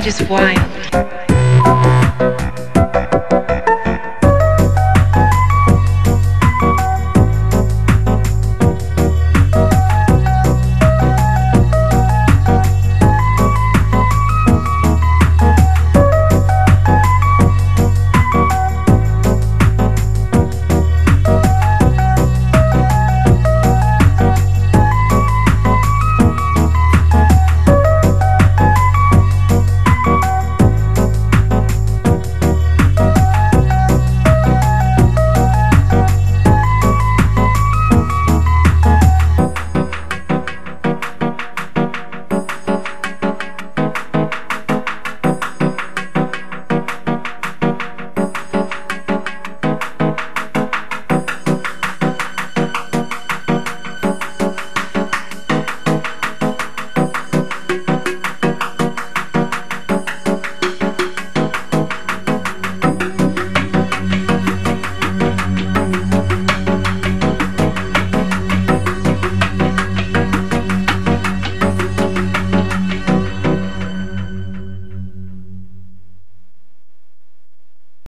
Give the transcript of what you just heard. I just whine.